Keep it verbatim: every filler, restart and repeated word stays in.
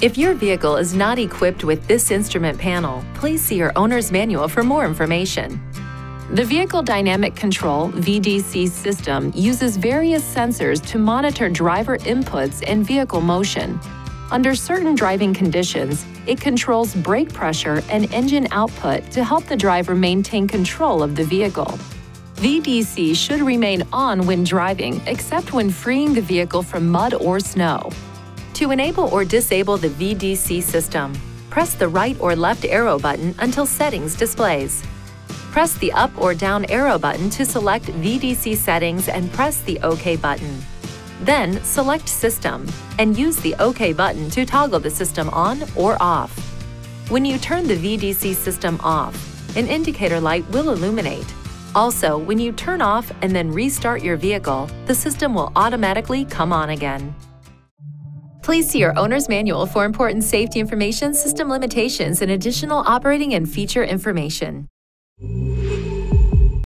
If your vehicle is not equipped with this instrument panel, please see your owner's manual for more information. The Vehicle Dynamic Control V D C system uses various sensors to monitor driver inputs and vehicle motion. Under certain driving conditions, it controls brake pressure and engine output to help the driver maintain control of the vehicle. V D C should remain on when driving, except when freeing the vehicle from mud or snow. To enable or disable the V D C system, press the right or left arrow button until settings displays. Press the up or down arrow button to select V D C settings and press the OK button. Then select System and use the OK button to toggle the system on or off. When you turn the V D C system off, an indicator light will illuminate. Also, when you turn off and then restart your vehicle, the system will automatically come on again. Please see your owner's manual for important safety information, system limitations, and additional operating and feature information.